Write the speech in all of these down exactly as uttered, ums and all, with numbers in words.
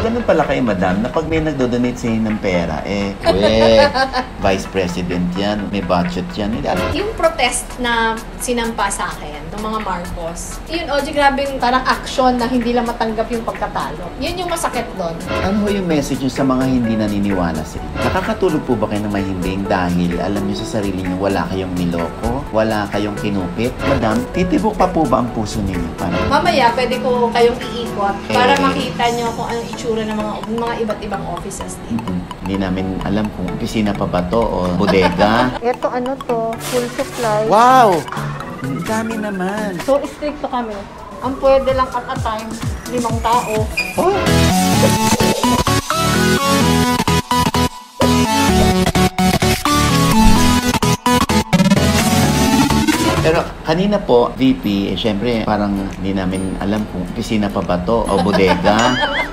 ganun pala kay madam, na pag may nagdo-donate sa inyo ng pera, eh, we, vice president yan, may budget yan. Yung protest na sinampa sa akin, ng mga Marcos, yun, Ogie, grabe yung parang action na hindi lang matanggap yung pagkatalo. Yun yung masakit doon. Ano yung message nyo sa mga hindi naniniwala sila? Nakakatulog po ba kayo ng mahimbing dahil alam nyo sa sarili nyo, wala kayong niloko, wala kayong kinupit? Madam, titibok pa po ba ang puso ninyo? Parang... Mamaya, pwede ko kayong iikot para makita nyo kung anong itsura ng mga, mga iba't ibang offices dito. Mm-hmm. Hindi namin alam kung opisina pa ba to o bodega. Ito ano to, full supply. Wow! Ang dami naman. So, strict to kami. Ang pwede lang at a time, limang tao. Oh! Pero kanina po, V P, eh, syempre parang hindi namin alam kung opisina pa ba to o bodega.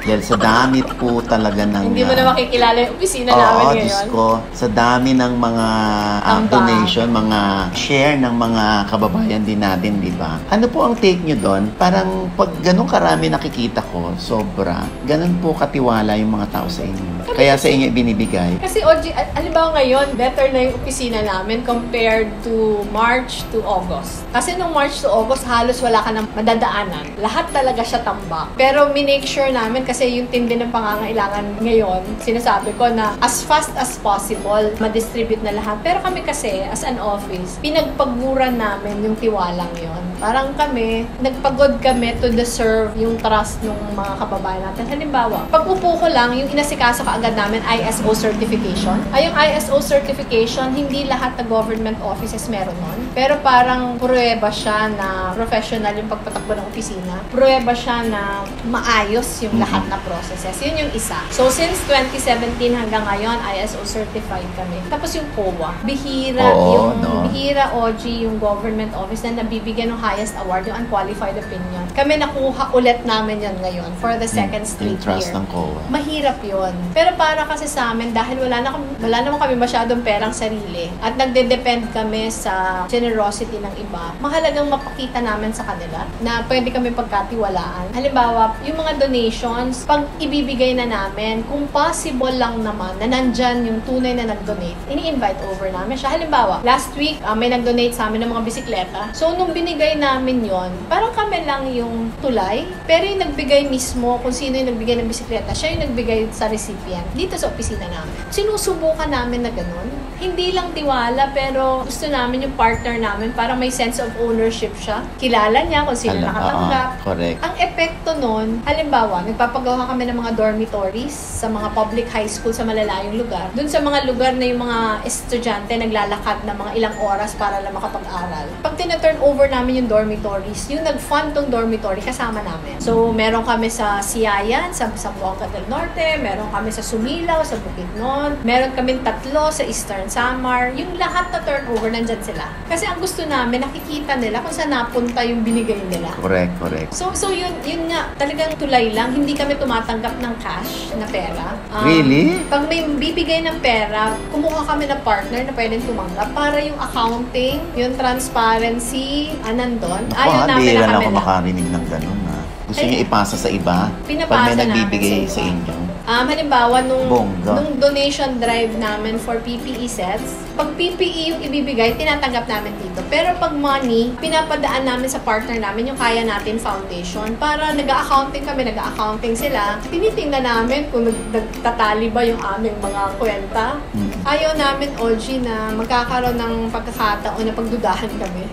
Dahil sa dami po talaga ng... Hindi mo na makikilala yung opisina oh, namin ngayon. Oo, Diyos ko. Sa dami ng mga uh, donation, mga share ng mga kababayan din natin, di ba? Ano po ang take nyo doon? Parang pag ganun karami nakikita ko, sobra, ganun po katiwala yung mga tao sa inyo. Kaya sa inyo binibigay. Kasi, Ogie, halimbawa ngayon, better na yung opisina namin compared to March to August. August. Kasi nung March to August, halos wala ka nang madadaanan. Lahat talaga siya tambak. Pero minake sure namin kasi yung tindi ng pangangailangan ngayon, sinasabi ko na as fast as possible, madistribute na lahat. Pero kami kasi, as an office, pinagpaguran namin yung tiwalang yon. Parang kami, nagpagod kami to deserve yung trust ng mga kababayan natin. Halimbawa, pag-upo ko lang, yung inasikaso ka agad namin, I S O certification. Ay, yung I S O certification, hindi lahat na government offices meron nun. Pero para parang pruweba siya na professional yung pagpatakbo ng opisina. Pruweba siya na maayos yung lahat na processes. Yun yung isa. So, since twenty seventeen hanggang ngayon, I S O certified kami. Tapos yung C O A. Bihira, Oo, yung no? Bihira, Ogie, yung government office na nabibigyan ng highest award, yung unqualified opinion. Kami nakuha ulit namin yan ngayon for the second straight year. Trust ng C O A. Mahirap yun. Pero para kasi sa amin, dahil wala, na, wala naman kami masyadong perang sarili at nagde-depend kami sa generosity ng iba, mahalagang mapakita namin sa kanila na pwede kami pagkatiwalaan. Halimbawa, yung mga donations, pag ibibigay na namin, kung possible lang naman na nandyan yung tunay na nag-donate, ini-invite over namin siya. Halimbawa, last week, uh, may nag-donate sa amin ng mga bisikleta. So, nung binigay namin yon, parang kami lang yung tulay, pero yung nagbigay mismo, kung sino yung nagbigay ng bisikleta, siya yung nagbigay sa recipient dito sa opisina namin. Sinusubukan namin na ganun. Hindi lang tiwala, pero gusto namin yung partner namin para may sense of ownership siya. Kilala niya kung sino nakatanggap. Uh, correct. Ang epekto nun, halimbawa, nagpapagawa kami ng mga dormitories sa mga public high school sa malalayong lugar. Dun sa mga lugar na yung mga estudyante naglalakad na mga ilang oras para lang makapag-aral. Pag tina-turn over namin yung dormitories, yung nag-fund tong dormitory, kasama namin. So, meron kami sa Siyayan, sa, sa Bocat del Norte, meron kami sa Sumilaw, sa Bukidnon, meron kami tatlo sa Eastern Samar. Yung lahat na turnover, nandyan sila. Kasi ang gusto namin, nakikita nila kung saan napunta yung binigay nila. Correct, correct. So, so yun, yun nga, talagang tulay lang. Hindi kami tumatanggap ng cash na pera. Um, really? Pag may bibigay ng pera, kumuha kami ng partner na pwedeng tumanggap para yung accounting, yung transparency, anan doon. Ayaw namin na kami lang. Hindi lang ako makarinig ng ganun, ha? Gusto niya ipasa sa iba? Pinapasa namin. Pag may nagbibigay sa inyo. Um, halimbawa, nung, nung donation drive namin for P P E sets, pag P P E yung ibibigay, tinatanggap namin dito. Pero pag money, pinapadaan namin sa partner namin yung Kaya Natin Foundation. Para nag-a-accounting kami, nag-a-accounting sila. Tinitingnan namin kung nagtatali ba yung aming mga kwenta. Ayaw namin, Ogie, na magkakaroon ng pagkakataon na pagdudahan kami.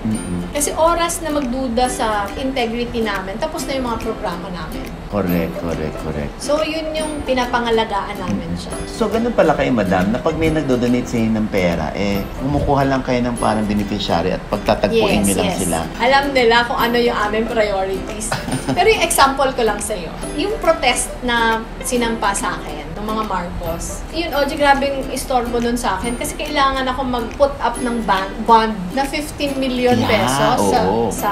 Kasi oras na magduda sa integrity namin, tapos na yung mga programa namin. Correct, correct, correct. So, yun yung pinapangalagaan namin siya. So, ganun pala kayo, madam, na pag may nagdodonate sa inyo ng pera, eh, kumukuha lang kayo ng parang beneficiary at pagtatagpuin yes, nyo yes. lang sila. Alam nila kung ano yung aming priorities. Pero yung example ko lang sa'yo, yung protest na sinampa sa akin, mga Marcos. Yun, Ogie, grabe yung istorbo nun sa akin kasi kailangan ako mag-put up ng bond na fifteen million pesos yeah, sa,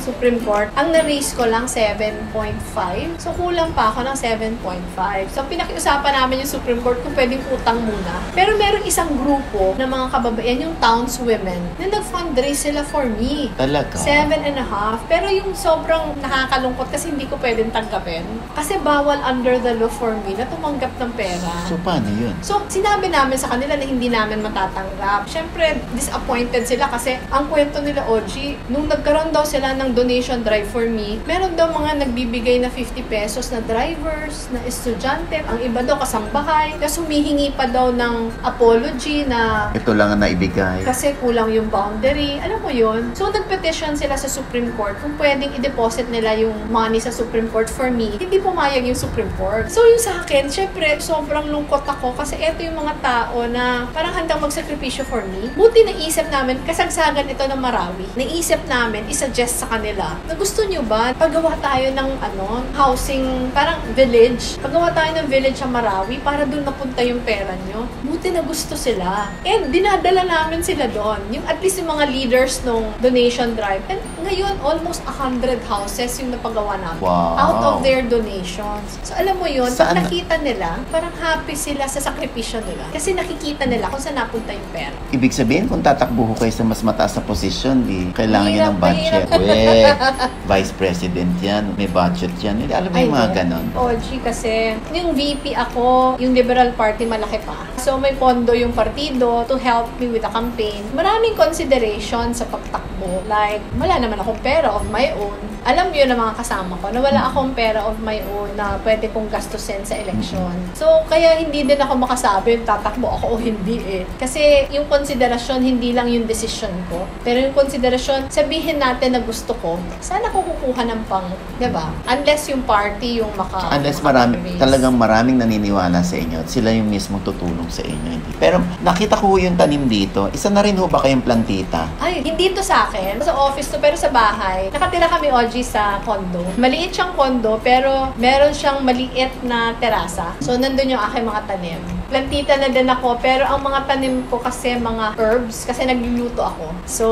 sa Supreme Court, ang na-raise ko lang seven point five. So, kulang pa ako ng seven point five. So, pinakiusapan namin yung Supreme Court kung pwedeng utang muna. Pero merong isang grupo ng mga kababaihan, yung townswomen, na nag-fundraise sila for me. Talaga? Seven and a half. Pero yung sobrang nakakalungkot kasi hindi ko pwedeng tanggapin. Kasi bawal under the law for me na tumanggap ng pera. So, paano yun? So, sinabi namin sa kanila na hindi namin matatanggap. Siyempre, disappointed sila kasi ang kwento nila, Ogie, nung nagkaroon daw sila ng donation drive for me, meron daw mga nagbibigay na fifty pesos na drivers, na estudyante, ang iba daw kasambahay, kasi humihingi pa daw ng apology na ito lang ang naibigay. Kasi kulang yung boundary. Alam mo yun? So, nagpetition sila sa Supreme Court kung pwedeng i-deposit nila yung money sa Supreme Court for me. Hindi pumayag yung Supreme Court. So, yung sa akin, syempre, sobrang lungkot ako kasi eto yung mga tao na parang handang magsakripisyo for me. Buti naisip namin, kasagsagan ito ng Marawi, naisip namin, isuggest sa kanila na gusto nyo ba, paggawa tayo ng ano, housing, parang village. Paggawa tayo ng village sa Marawi para doon napunta yung pera nyo. Buti na gusto sila. And dinadala namin sila doon. Yung at least yung mga leaders nung donation drive. And ngayon, almost one hundred houses yung napagawa namin. Wow. Out of their donations. So alam mo yun, pag nakita nila, parang happy sila sa sakripisyo nila. Kasi nakikita nila kung saan napunta yung pera. Ibig sabihin, kung tatakbo ko kayo sa mas mataas na posisyon, di kailangan yun ng budget. Weh, Vice President yan, may budget yan. Alam mo yung mga ganon. Ogie, kasi yung V P ako, yung Liberal Party malaki pa. So may pondo yung partido to help me with the campaign. Maraming consideration sa pagtakbo. Like, wala naman akong pera of my own. Alam yun ng mga kasama ko na wala akong pera of my own na pwede kong gastusin sa election. So, kaya hindi din ako makasabi tatakbo ako o hindi eh. Kasi yung konsiderasyon, hindi lang yung decision ko. Pero yung konsiderasyon, sabihin natin na gusto ko, sana ko kukuha ng pang, diba? Unless yung party yung maka... Unless marami, talagang maraming naniniwala sa inyo. Sila yung mismong tutulong sa inyo. Pero nakita ko yung tanim dito. Isa na rin ho ba kayong plantita? Ay, hindi to sa akin. Sa office to, pero sa bahay. Nakatira kami, Ogie, sa condo. Maliit siyang condo, pero meron siyang maliit na terasa. So, nandun yung aking mga tanim. Plantita na din ako, pero ang mga tanim ko kasi mga herbs, kasi nagluluto ako. So,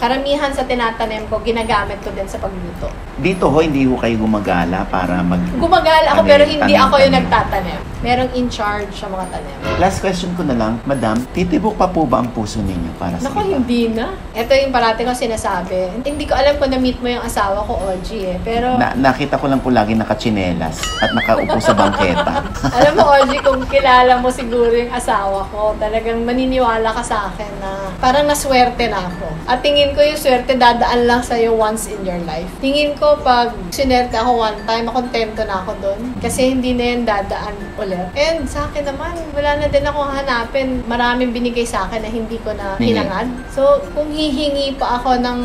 karamihan sa tinatanim ko, ginagamit ko din sa pagluto. Dito ho, hindi ho kayo gumagala para mag... Gumagala ako, tanim, pero hindi tanim, ako yung tanim. Nagtatanim. Merong in charge sa mga tanim. Last question ko na lang, Madam, titibok pa po ba ang puso ninyo para sa... Naku, hindi na. Ito yung parati ko sinasabi. Hindi ko alam kung na-meet mo yung asawa ko, Ogie, eh. Pero... Na nakita ko lang po lagi nakachinelas at nakaupo sa bangketa. Alam mo, Ogie, kung kilala mo si siguro yung asawa ko, talagang maniniwala ka sa akin na parang naswerte na ako. At tingin ko yung swerte dadaan lang sa'yo once in your life. Tingin ko pag sinerte ako one time, makontento na ako dun. Kasi hindi na yan dadaan ulit. And sa akin naman, wala na din akong hanapin. Maraming binigay sa akin na hindi ko na hinangad. So, kung hihingi pa ako ng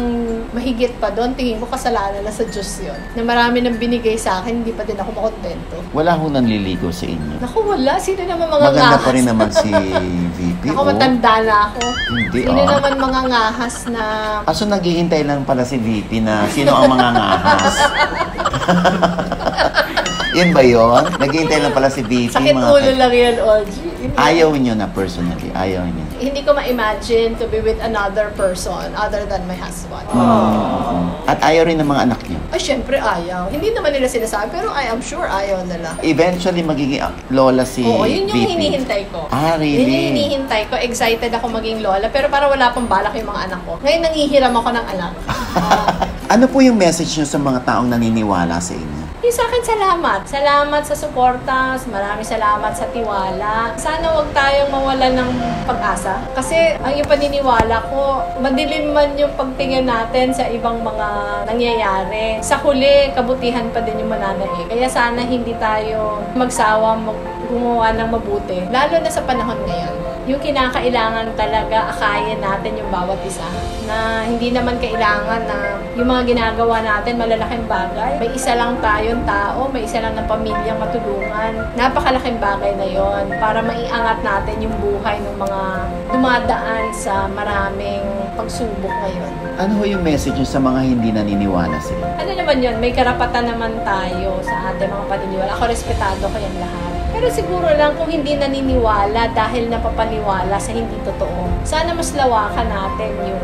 mahigit pa dun, tingin ko kasalanan na sa Diyos yun. Na marami nang binigay sa akin, hindi pa din ako makontento. Wala akong nanliligo sa inyo. Naku, wala. Sino naman mga Maganda Maganda pa rin naman si V P. Ako, matanda na ako. Hindi, sino oh. naman mga ngahas na... Aso, naghihintay lang pala si V P na sino ang mga ngahas? Yan ba yun? Naghihintay lang pala si V P. Sakit mga ulo lang yan, Ogie. Ayaw nyo na personally. Ayaw nyo. Hindi ko ma-imagine to be with another person other than my husband. Oh. At ayaw rin ng mga anak nyo? Ay, syempre ayaw. Hindi naman nila sinasabi, pero I am sure ayaw nila. Eventually, magiging lola si V P. Oo, yun yung V P. Hinihintay ko. Ah, really? Yun yung hinihintay ko. Excited ako maging lola, pero para wala pang balak yung mga anak ko. Ngayon, nangihiram ako ng anak. uh, ano po yung message nyo sa mga taong naniniwala sa inyo? Yung sa akin, salamat. Salamat sa suporta, maraming salamat sa tiwala. Sana huwag tayong mawala ng pag-asa. Kasi ang yung paniniwala ko, madilim man yung pagtingin natin sa ibang mga nangyayari. Sa huli, kabutihan pa din yung mananaig. Kaya sana hindi tayo magsawa, gumawa ng mabuti. Lalo na sa panahon ngayon. Yung kinakailangan talaga, akayin natin yung bawat isa. Na hindi naman kailangan na yung mga ginagawa natin, malalaking bagay. May isa lang tayo yung tao, may isa lang ng pamilyang matulungan. Napakalaking bagay na yon para maiangat natin yung buhay ng mga dumadaan sa maraming pagsubok ngayon. Ano ho yung message nyo sa mga hindi naniniwala sila? Ano naman yon? May karapatan naman tayo sa ating mga paniniwala. Ako, respetado ko yan lahat. Pero siguro lang kung hindi naniniwala dahil napapaniwala sa hindi totoo, sana mas lawakan natin yung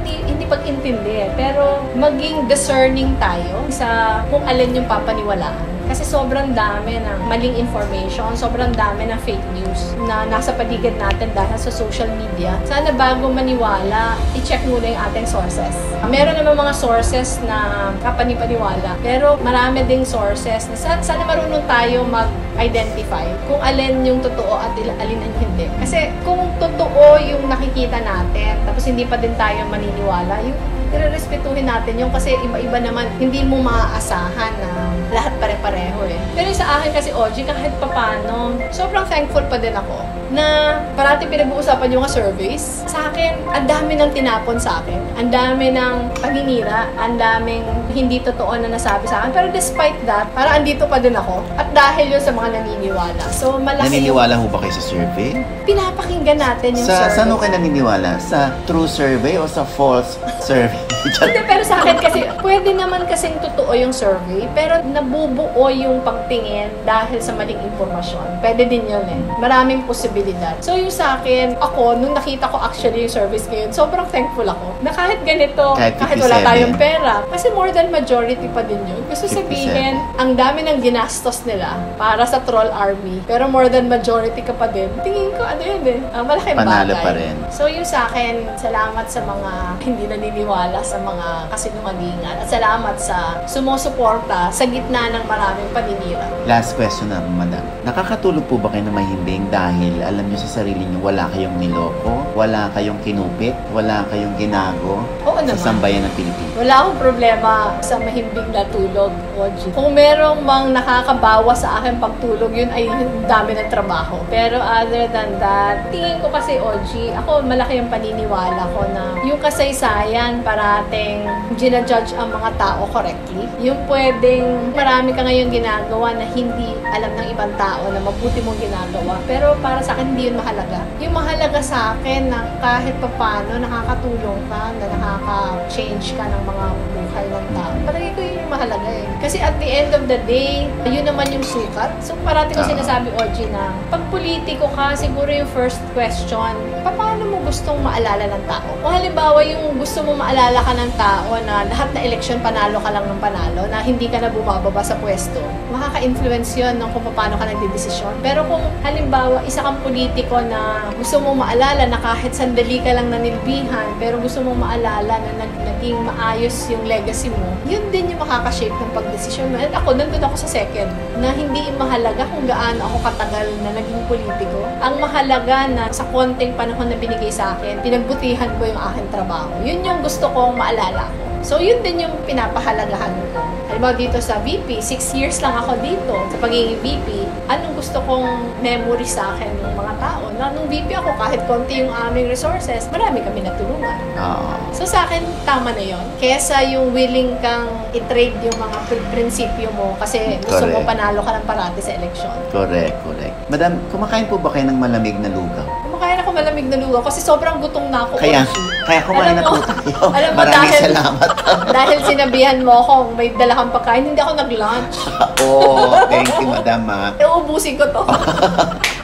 hindi hindi, hindi pag-intindi. Pero maging discerning tayo sa kung alin yung papaniwalaan. Kasi sobrang dami ng maling information, sobrang dami ng fake news na nasa paligid natin dahil sa social media. Sana bago maniwala, i-check muna yung ating sources. Meron naman mga sources na kapanipaniwala, pero marami ding sources na sana, sana marunong tayo mag-identify kung alin yung totoo at alin ang hindi. Kasi kung totoo yung nakikita natin, tapos hindi pa din tayo maniniwala, yung irerespetuhin natin yung kasi iba-iba naman, hindi mo maaasahan na lahat pare-pareho eh. Pero sa akin kasi, Ogie, kahit papano, sobrang thankful pa din ako na parati pinag-uusapan yung mga surveys. Sa akin, ang dami ng tinapon sa akin. Ang dami ng paginira, ang daming hindi totoo na nasabi sa akin. Pero despite that, parang andito pa din ako. At dahil yun sa mga naniniwala. So, malaki naniniwala yung... mo ba kayo sa survey? Pinapakinggan natin yung sa, survey. Saan mo kayo naniniwala? Sa true survey o sa false survey? Hindi, pero sa akin kasi, pwede naman kasing totoo yung survey, pero nabubuo yung pagtingin dahil sa maling impormasyon. Pwede din yun eh. Maraming posibilidad. So yung sa akin, ako, nung nakita ko actually yung surveys ngayon, sobrang thankful ako na kahit ganito, kahit, kahit wala tayong pera, kasi more than majority pa din yun. Gusto sabihin, ang dami ng ginastos nila para sa troll army, pero more than majority ka pa din. Tingin ko, ano yun eh, ang malaking panalo bagay. Pa rin. So yung sa akin, salamat sa mga hindi naniniwala sa mga kasinungalingan at salamat sa sumusuporta sa gitna ng maraming paninira. Last question na, madam. Nakakatulog po ba kayo na mahimbing dahil alam nyo sa sarili nyo wala kayong niloko, wala kayong kinupit, wala kayong ginago? Oo naman. Sa sambayan ng Pilipinas. Wala akong problema sa mahimbing na tulog, Ogie. Kung merong mang nakakabawa sa akin pagtulog, yun ay dami ng trabaho. Pero other than that, tingin ko kasi, Ogie, ako malaki yung paniniwala ko na yung kasaysayan para ating ginajudge ang mga tao correctly. Yung pwedeng marami ka ngayon ginagawa na hindi alam ng ibang tao na mabuti mong ginagawa. Pero para sa akin, hindi yun mahalaga. Yung mahalaga sa akin na kahit papano nakakatulong ka, na nakaka-change ka ng mga buhay ng tao. Palagi ko yun yung mahalaga eh. Kasi at the end of the day, yun naman yung sukat. So parati ko sinasabi, Ogie, na pag politiko ka, siguro yung first question, paano mo gustong maalala ng tao? O halimbawa, yung gusto mo maalala ka ng tao na lahat na eleksyon panalo ka lang ng panalo, na hindi ka na bumababa sa pwesto, makaka-influence yun ng kung paano ka nagdidesisyon. Pero kung halimbawa, isa kang politiko na gusto mong maalala na kahit sandali ka lang nanilbihan, pero gusto mong maalala na nag naging maayos yung legacy mo, yun din yung makakashape ng pagdesisyon mo. At ako, nandun ako sa second, na hindi mahalaga kung gaano ako katagal na naging politiko. Ang mahalaga na sa konting panahon na binigay sa akin, pinagbutihan ko yung aking trabaho. Yun yung gusto kong maalala ko. So, yun din yung pinapahalagahan ko. Halimbawa dito sa Bipi, six years lang ako dito sa pagiging Bipi. Anong gusto kong memory sa akin ng mga tao? Na nung Bipi ako, kahit konti yung aming resources, marami kami natulungan. Uh. So, sa akin, tama na yun. Kesa yung willing kang i-trade yung mga prinsipyo mo kasi gusto correct. Mo panalo ka ng parati sa eleksyon. Correct, correct. Madam, kumakain po ba kayo ng malamig na lugaw? Kumakain ako malamig na lugaw kasi sobrang gutom na ako. Kaya, kaya kumain na po tayo. Alam mo, maraming dahil, salamat. Dahil sinabihan mo akong may dala kang pagkain, hindi ako nag-lunch. Oh, thank you, madam. Iubusin ko to.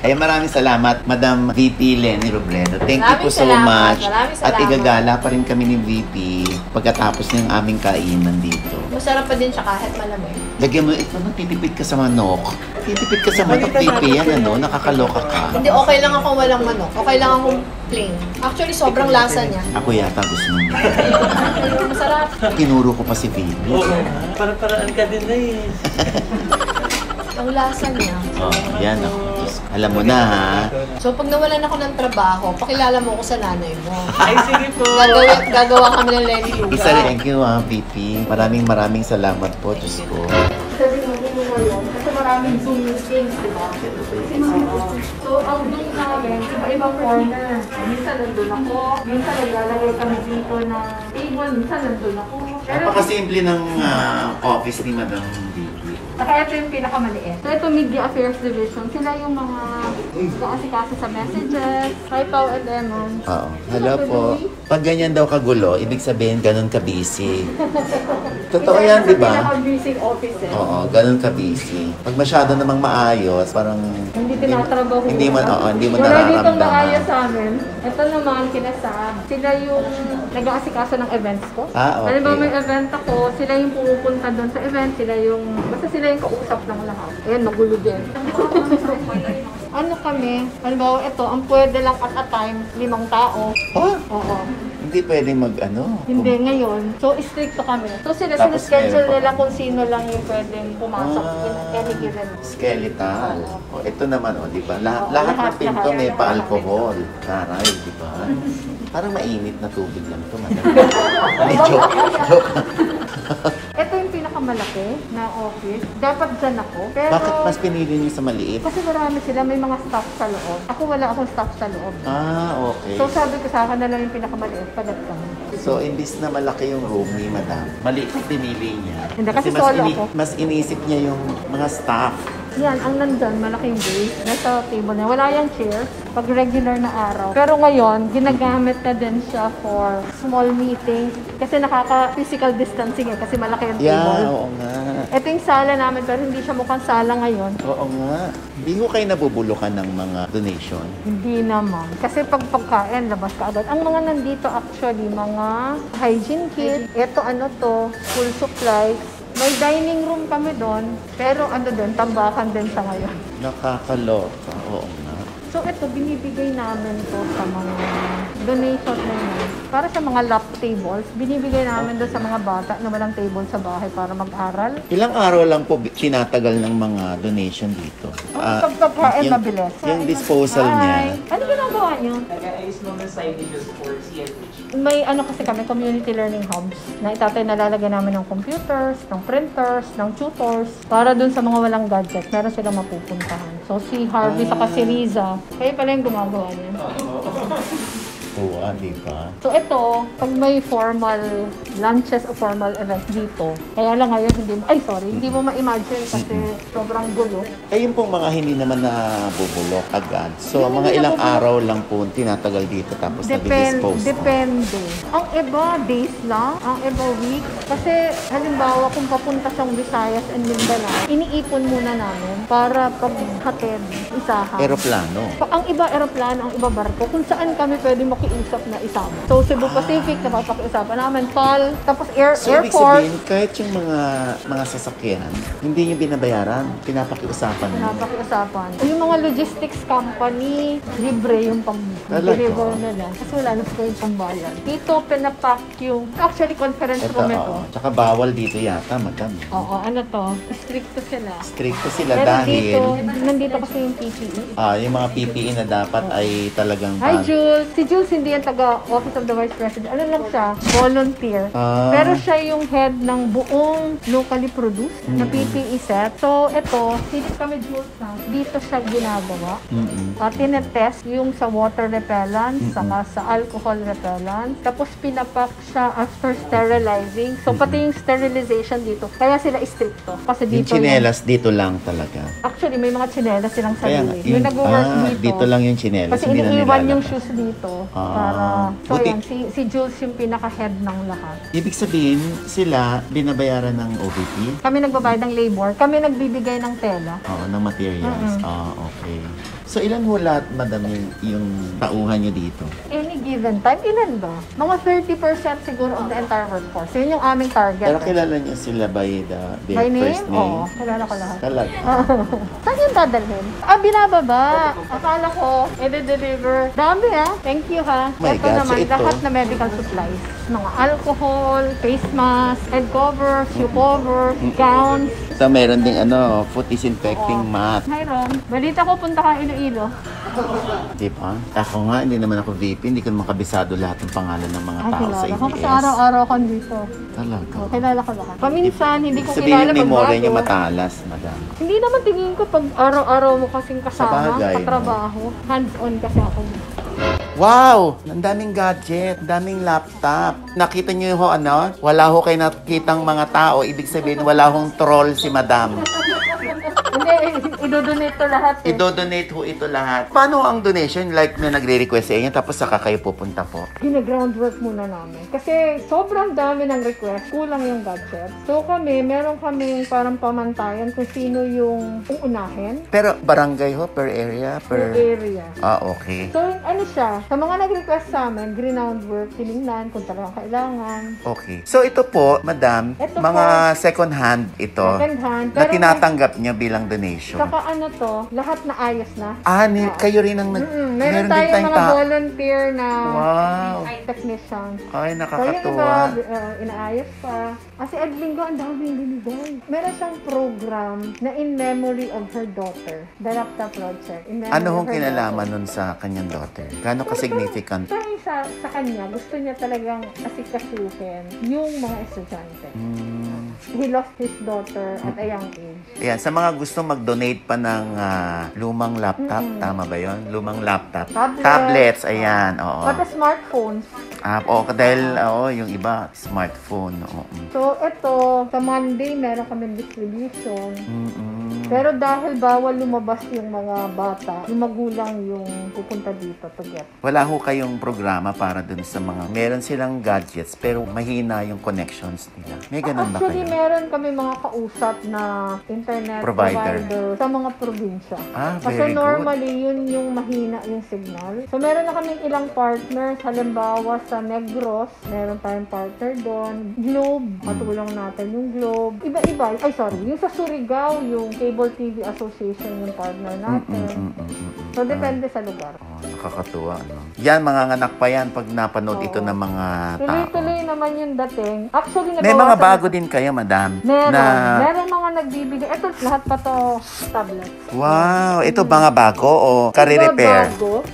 Ay, maraming salamat, Madam V P Leni Robredo. Thank maraming you po so much. At igagala pa rin kami ni V P pagkatapos ng aming kainan dito. Masarap pa din siya kahit malamig. Lagyan mo, ito, titipid ka sa manok. Titipid ka sa manok, V P, yan ano, nakakaloka ka. Hindi, okay lang ako walang manok. Okay lang akong plain. Actually, sobrang lasa niya. Ako yata gusto mo. Masarap. Kinuro ko pa si V P. Oo, para-paraan ka din na eh. Ang lasa niya. Oh, yan ako. Alam mo na ha. So pag nawalan ako ng trabaho, pakilala mo ako sa nanay mo. Ay, sige po. Gagawa, gagawa kami ng Leni Luga. Isa rin, thank you ha, V P. Maraming maraming salamat po, Diyos ko. Sabi mo, hindi mo ngayon, kasi maraming Zoom meetings, di ba? So, ang Zoom namin, iba-ibang corner. Minsan nandun ako, minsan naglalagay kami dito na table, minsan nandun ako. Napakasimple ng uh, office ni Madam V P. Saka ito yung pinakamaliit. So ito, Media Affairs Division. Sila yung mga kaasikaso sa messages. Hi, Pao and Emma. Oo. Hello po. Pag ganyan daw kagulo, ibig sabihin ganun ka-busy. Totoo yan, di ba? Pinaka-busy office eh. Oo, ganun ka-busy. Pag masyado namang maayos, parang... Hindi tinatrabaho. Hindi mo, oo, hindi mo nararamdaman. Wala ditong maayos sa amin. Ito naman, kinasab. Sila yung nag-aasikaso ng events ko. Ah, okay. Halimbawa may event ako, sila yung pupunta doon sa event, sila yung... Basta sila yung kausap ng lahat. Ayan, magulo din. Ano kami? Halimbawa ito, ang pwede lang at a time, limang tao. Oh? Oo. Hindi pwedeng mag ano? Hindi, kung... ngayon. So, strict to kami. So, sila sinaschedule nila kung sino lang yung pwedeng pumasok in any given. Skeletal. Oh, ito naman, oh, di ba? Lah oh, lahat, lahat ng pinto may pa-alcohol. Karay, di ba? Parang mainit na tubig lang ito. Ay, joke. Joke. Ito yung pinakamalaki na office. Dapat dyan ako. Pero, bakit mas pinili niyo sa maliit? Kasi marami sila. May mga staff sa loob. Ako wala akong staff sa loob. Ah, okay. So sabi ko sa akin na lang yung pinakamaliit. Padat kami. So, imbis na malaki yung room ni Madam, maliit yung pinili niya. Hindi, kasi, kasi solo mas ako. Mas iniisip niya yung mga staff. Yan, ang nandun, malaking base. Nasa table na. Wala yung chair pag regular na araw. Pero ngayon, ginagamit na din siya for small meeting. Kasi nakaka-physical distancing eh. Kasi malaki yung yeah, table. Yeah, oo nga. Ito yung sala namin, pero hindi siya mukhang sala ngayon. Oo nga. Hindi ko kayo nabubulukan ng mga donation? Hindi naman. Kasi pag pagkain, labas ka agad. Ang mga nandito actually, mga hygiene kit. Ito ano to, school supplies. May dining room kami doon, pero ano doon, tambakan din sa ngayon. Nakakaloka, oo nga. So ito, binibigay namin to sa mga donation namin. Para sa mga lap tables, binibigay namin doon sa mga bata na walang table sa bahay para mag-aral. Ilang araw lang po sinatagal ng mga donation dito? Ang uh, kapkapain mabilis. Yung disposal Hi. niya. Ano ginagawa niyo? Nag-aayos naman sa videos for C F H. May ano kasi kami, community learning hubs na itatay nalalagay namin ng computers, ng printers, ng tutors para dun sa mga walang gadget, meron silang mapupuntahan. So si Harvey sa si Riza, kayo pala yung gumagawa niyan. Oo, di ba? So ito, pag may formal lunches o formal events dito, kaya lang ngayon hindi mo, ay sorry, hindi mo ma-imagine kasi sobrang gulo. Eh yung pong mga hindi naman nabubulok agad. So hindi mga ilang nabubulok. Araw lang po tinatagal dito tapos nag-dispose. Depende. Ang iba days lang, ang iba week. Kasi halimbawa kung papunta siyang Visayas and Mindanao, iniipon muna namin para paghatid isahan. Aeroplano. So, ang iba aeroplano, ang iba barko. Kung saan kami pwede makinig usap na isama. So, Cebu Pacific, ah. napapakiusapan namin, P A L, tapos air, so, airport. So, ibig sabihin, kahit yung mga, mga sasakyan, hindi nyo binabayaran, pinapakiusapan nyo. Pinapakiusapan. O, yung mga logistics company, libre yung pang-deliver nila. Kasi wala na po yung pambayan. Dito, pinapack yung, actually, conference ito, room ito. Oo. Tsaka bawal dito yata, madami. Oo, ano to? Stricto sila. Stricto sila pero dahil... Pero dito, nandito kasi yung P P E. Ah, yung mga P P E na dapat oh. ay talagang... Hi, Jules! Si Jules hindi yung taga-Office of the Vice President. Ano lang siya? Volunteer. Uh, Pero siya yung head ng buong locally produced mm -hmm. na P P E set. So, ito, since kami Jules na, dito siya ginagawa. Mm -hmm. At tinetest yung sa water repellent, mm -hmm. saka sa alcohol repellent. Tapos, pinapak siya after sterilizing. So, pati yung sterilization dito. Kaya sila stricto. Kasi dito yung chinelas yung... dito lang talaga. Actually, may mga chinelas silang sarili. Yung, yung nag-work ah, dito. Dito lang yung chinelas. Kasi iniiwan yung shoes dito. Ah, para, so buti, yan, si, si Jules yung pinaka-head ng lahat. Ibig sabihin, sila binabayaran ng O B P? Kami nagbabayad ng labor. Kami nagbibigay ng tela. Oo, ng materials. Mm -hmm. Ah, okay. So, ilan ho lahat, madam, yung tauhan nyo dito? Any given time, ilan ba? Mga thirty percent siguro of the entire workforce. So, yun yung aming target. Pero kilala nyo sila by the by first name? Oo, kilala ko lahat. Kalala. Saan yung dadalhin? Ah, binababa. Akala ko, i-deliver. Dami ah. Thank you ha. Oh ito God, naman, so ito, lahat na medical supplies. Mga alcohol, face mask, head cover, shoe cover, mm -hmm. gowns. So, meron ding ano, foot disinfecting Oo. mask. Hi, Rom. Balita ko, punta ka ilo Ilo. Di ba? Ako nga, hindi naman ako V P. Hindi ko makabisado lahat ng pangalan ng mga Ay, tao kilala. sa A B S. Kasi araw-araw ko dito. Talaga? Oh, kilala ko lahat. Paminsan, hindi ko Sabihin kilala pag bago. Sabihin niyo matalas, madam. Hindi naman tingin ko pag araw-araw mo kasing kasama, bagay, katrabaho. No? Hands-on kasi ako. Wow! Ang daming gadget, ang daming laptop. Nakita niyo ho ano? Wala ho kayo nakikitang mga tao. Ibig sabihin, wala hong troll si madam. Idodonate to lahat eh. Idodonate ho ito lahat. Paano ang donation? Like may nagre-request sa inyo tapos saka kayo pupunta po? Gina-groundwork muna namin. Kasi sobrang dami ng request. Kulang yung budget. So kami, meron kaming parang pamantayan kung sino yung uunahin. Pero barangay ho? Per area? Per, per area. Ah, okay. So ano siya? Sa mga nag-request sa amin, groundwork, tinignan kung talagang kailangan. Okay. So ito po, madam, ito mga po, second hand ito. Second hand. Na tinatanggap niya bilang donation. Saka ano to, lahat na ayos na. Ah, ni, ah. kayo rin ang nag... Mm-hmm. Meron, meron tayo din mga ta volunteer na wow. technician. Ay, nakakatuwa. So, yung iba, uh, inaayos pa. Kasi Edving Go, ang dami binibigay. Meron siyang program na in memory of her daughter, the Lacta Project. Ano hong kinalaman nun sa kanyang daughter? Gano'n ka-significant? Dahil sa, sa kanya, gusto niya talagang asikasuhin yung mga estudyante. Mm. He lost his daughter at a young age. Yeah, sa mga gusto mag-donate pa ng uh, lumang laptop, mm-hmm. tama ba yon? Lumang laptop. Tablet. Tablets, ayan. Oo. Pati smartphones. Ah, oo, dahil oo, yung iba, smartphone. Oo. So, ito, sa Monday, meron kami distribution. Mm-mm. Pero dahil bawal lumabas yung mga bata, yung magulang yung pupunta dito to get. Wala ho kayong programa para dun sa mga, meron silang gadgets pero mahina yung connections nila. May ganun ba kayo? Actually, meron kami mga kausap na internet provider, provider sa mga probinsya. Ah, very good. Kasi normally, yun yung mahina yung signal. So, meron na kaming ilang partners. Halimbawa, sa Negros, meron tayong partner doon. Globe, matulong natin yung Globe. Iba-iba, ay sorry, yung sa Surigao, yung Cable T V Association yung partner natin. Mm, mm, mm, mm, mm, so, depende uh, sa lugar. Oh, nakakatuwa. No? Yan, manganganak pa yan pag napanood oh, ito ng mga tao. Tuloy-tuloy naman yung dating. Actually, may mga bago din kayo, madam. Meron. Na... Meron mga nagbibigay. Ito, lahat pa to tablet. Wow! Ito mm. mga bago o kare-repair? Bago.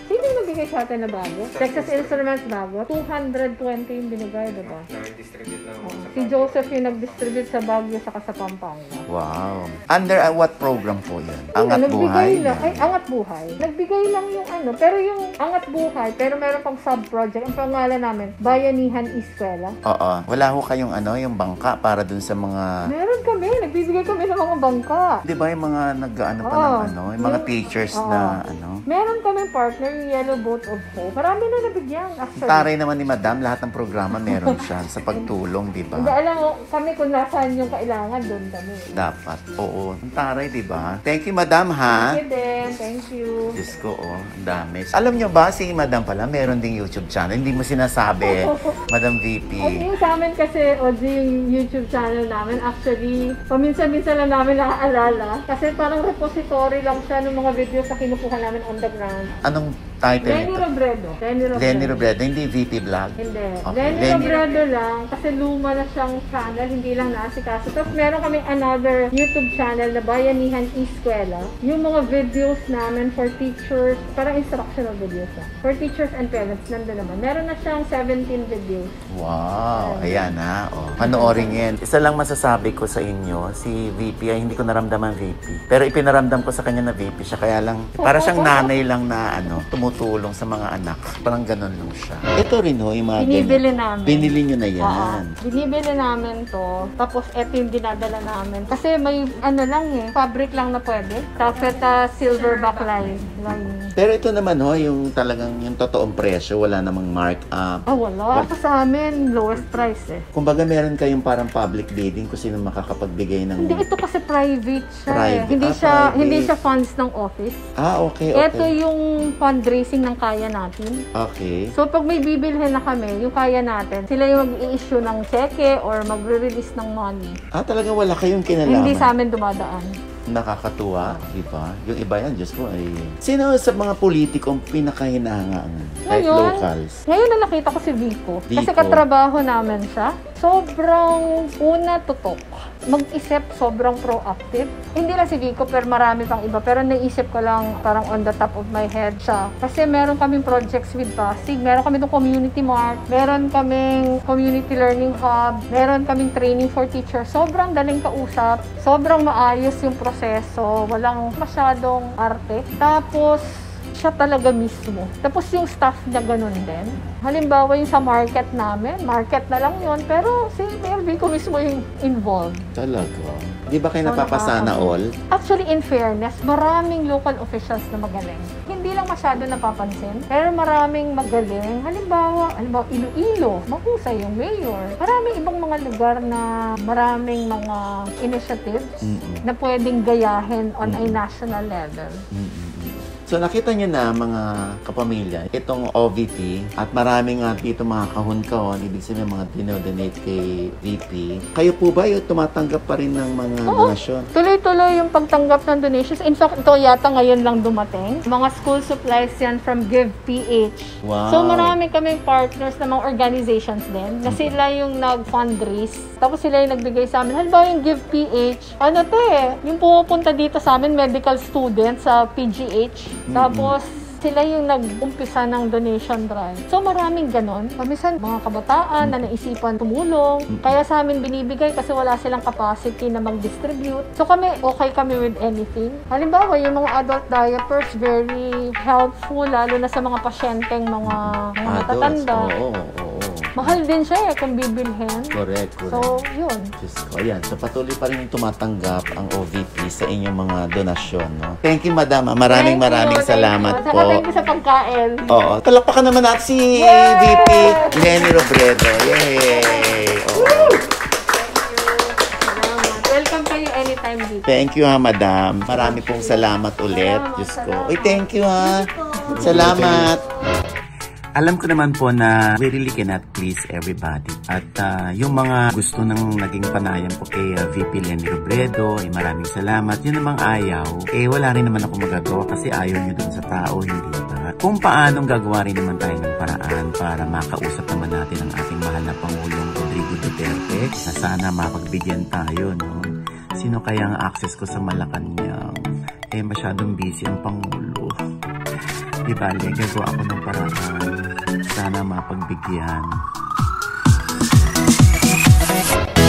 Bigay sa atin na bago. Texas Instruments bago. two hundred twenty yung binigay, diba? Nag-distribute na oh. Si Joseph yung nag-distribute sa Baguio saka sa Pampanga. Wow. Under uh, what program po yun? Angat ano, Buhay? Lang, ay, Angat Buhay. Nagbigay lang yung ano. Pero yung Angat Buhay, pero meron pang sub-project. Ang pangalan namin, Bayanihan E-Skwela. Oo. Wala ho kayong ano, yung bangka para dun sa mga... Meron kami. Nagbibigay kami ng mga bangka. Diba yung mga nag-ano pa ng ano? Yung mga yung... teachers Oo. na ano? Meron kami partner, yung Yellow Boat of Hope. Marami na nabigyan, actually. Taray naman ni madam, lahat ng programa meron siya sa pagtulong, di ba? Hindi, alam mo, kami kung nasaan yung kailangan, doon kami. Dapat, oo. Ang taray, di ba? Thank you, madam, ha? Thank you din. Thank you. Diyos ko, oh. Ang dami. Alam nyo ba, si madam pala, meron ding YouTube channel. Hindi mo sinasabi, Madam V P. Okay, sa amin kasi, Ogie, yung YouTube channel namin, actually, paminsan-minsan lang namin nakaalala. Kasi parang repository lang siya ng mga videos na kinukuha namin on the ground. Anong title? Leni Robredo. Leni Robredo. Leni Robredo. Hindi V P Vlog? Hindi. Okay. Leni, Leni Robredo lang. Kasi luma na siyang channel. Hindi lang naasikaso. Tapos meron kami another YouTube channel na Bayanihan E-Skwela. Yung mga videos namin for teachers. Parang instructional videos na. For teachers and parents. Nandun naman. Meron na siyang seventeen videos. Wow. Um, Ayan ha. Oh. Panoorin yan. Isa lang masasabi ko sa inyo. Si V P ay hindi ko naramdaman V P. Pero ipinaramdam ko sa kanya na V P siya. Kaya lang, para siyang nanay lang na ano, tumutulong sa mga anak. Parang ganun lang siya. Ito rin ho, yung mga binibili ganun. namin. Binili nyo na yan. Oo. Binibili namin to. Tapos, ito yung dinadala namin. Kasi may, ano lang eh, fabric lang na pwede. Taffeta silver backline. Pero ito naman ho, yung talagang, yung totoong presyo, wala namang markup. Ah, wala. Kasi sa amin, lowest price eh. Kumbaga, meron kayong parang public bidding kung sino makakapagbigay ng... Hindi, ito kasi private siya private. Eh. Hindi ah, siya, private. Hindi siya funds ng office. Ah, okay, okay. Ito yung fundraising ng kaya natin. Okay. So, pag may bibilhin na kami, yung kaya natin, sila yung mag-i-issue ng cheque or magre-release ng money. Ah, talaga wala kayong kinalaman? Hindi sa amin dumadaan. Nakakatuwa, di ba? Yung iba yan, Diyos ko, ay... Sino sa mga politikong pinakahinahangaan? Kahit locals? Ngayon na nakita ko si Vico. Vico. Kasi katrabaho namin siya. Sobrang una tutok. Mag-isip, sobrang proactive. Hindi lang si Vico, pero marami pang iba. Pero naisip ko lang, parang on the top of my head siya. Kasi meron kaming projects with Pasig. Meron kami itong community mart. Meron kaming community learning hub. Meron kaming training for teachers. Sobrang daling kausap. Sobrang maayos yung process. So, walang masyadong arte. Tapos, siya talaga mismo. Tapos, yung staff niya ganun din. Halimbawa, yung sa market namin, market na lang yun. Pero, si Mayor Vico mismo yung involved. Talaga? Di ba kayo so, napapasana uh, all? Actually, in fairness, maraming local officials na magaling. Hindi lang masyado napapansin, pero maraming magaling. Halimbawa, halimbawa Iloilo, mahusay yung mayor. Maraming ibang mga lugar na maraming mga initiatives mm-mm. na pwedeng gayahin on mm-mm. a national level. Mm-mm. So nakita niyo na mga kapamilya, itong O V P at maraming nga dito mga kahon-kahon, ibig sabihin mga dinodonate kay V P. Kayo po ba yung tumatanggap pa rin ng mga Oo, donasyon? Tuloy-tuloy yung pagtanggap ng donations. In fact, ito yata ngayon lang dumating. Mga school supplies yan from GivePH. Wow. So marami kaming partners na mga organizations din na sila yung nag-fundraise. Tapos sila yung nagbigay sa amin. Halimbawa yung GivePH, ano to eh, yung pupunta dito sa amin, medical students sa P G H. Tapos, sila yung nag-umpisa ng donation drive. So, maraming ganon. Pamisan, mga kabataan na naisipan tumulong. Kaya sa amin binibigay kasi wala silang capacity na mag-distribute. So, kami, okay kami with anything. Halimbawa, yung mga adult diapers, very helpful, lalo na sa mga pasyenteng mga, mga matatanda. Oo, oo, oo. Mahal din siya eh, kung bibilhin. Correct, correct. So, yun. Diyos ko, ayan. So, patuloy pa rin tumatanggap ang O V P sa inyong mga donasyon, no? Thank you, madam. Maraming, thank maraming you, salamat thank po. Thank you sa pagkain. Oo. Talakpakan naman natin si Yay! V P Leni Robredo. Yay! Thank you ha, madam. Marami pong salamat ulit. Salamat, Diyos ko. Salamat. Uy, thank you ha. Salamat. Salamat. Alam ko naman po na we really cannot please everybody. At uh, yung mga gusto ng naging panayam po kay uh, V P Leni Robredo, eh, maraming salamat. Yun namang ayaw, eh wala rin naman ako magagawa kasi ayaw nyo dun sa tao, hindi ba? Kung paanong gagawa rin naman tayo ng paraan para makausap naman natin ang ating mahal na Pangulong Rodrigo Duterte na sana mapagbigyan tayo, no? Sino kaya ang access ko sa Malacanang? Eh masyadong busy ang Pangulo. Di bali, gagawa ako ng paraan. Sana mapagbigyan.